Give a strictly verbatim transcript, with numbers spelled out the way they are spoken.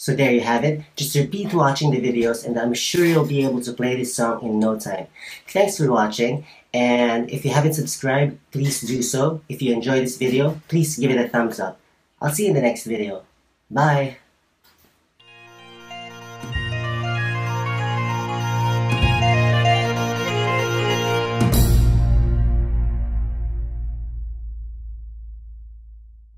So there you have it. Just repeat watching the videos and I'm sure you'll be able to play this song in no time. Thanks for watching, and if you haven't subscribed, please do so. If you enjoyed this video, please give it a thumbs up. I'll see you in the next video. Bye!